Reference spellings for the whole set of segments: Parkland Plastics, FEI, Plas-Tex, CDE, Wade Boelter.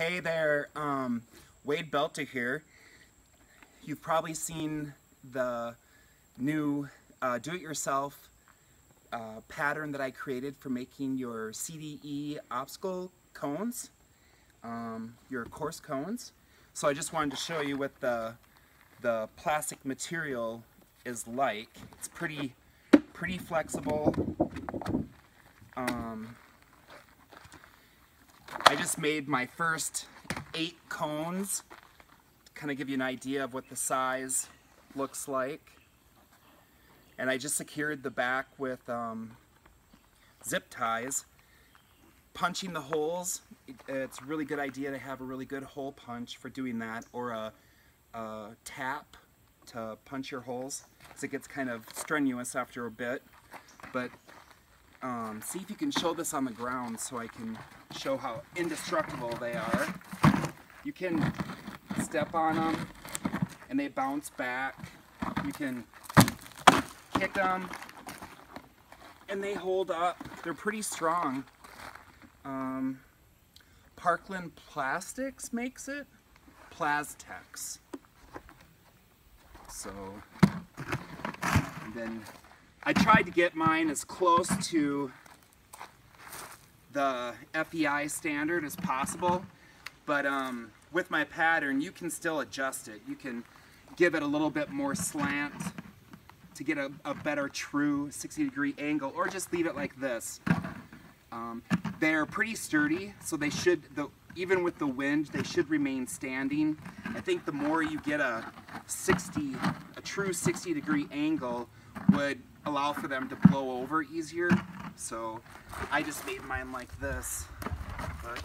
Hey there, Wade Boelter here. You've probably seen the new do-it-yourself pattern that I created for making your CDE obstacle cones, your course cones. So I just wanted to show you what the plastic material is like. It's pretty flexible. I just made my first 8 cones to kind of give you an idea of what the size looks like. And I just secured the back with zip ties. Punching the holes, it's a really good idea to have a really good hole punch for doing that, or a tap to punch your holes, because it gets kind of strenuous after a bit. But see if you can show this on the ground so I can show how indestructible they are. You can step on them and they bounce back. You can kick them and they hold up. They're pretty strong. Parkland Plastics makes it. Plas-Tex. So, and then I tried to get mine as close to the FEI standard as possible, but with my pattern you can still adjust it. You can give it a little bit more slant to get a better true 60-degree angle, or just leave it like this. They're pretty sturdy, so they should, even with the wind, they should remain standing. I think the more you get a true 60-degree angle would allow for them to blow over easier. So I just made mine like this, but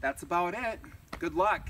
that's about it. Good luck.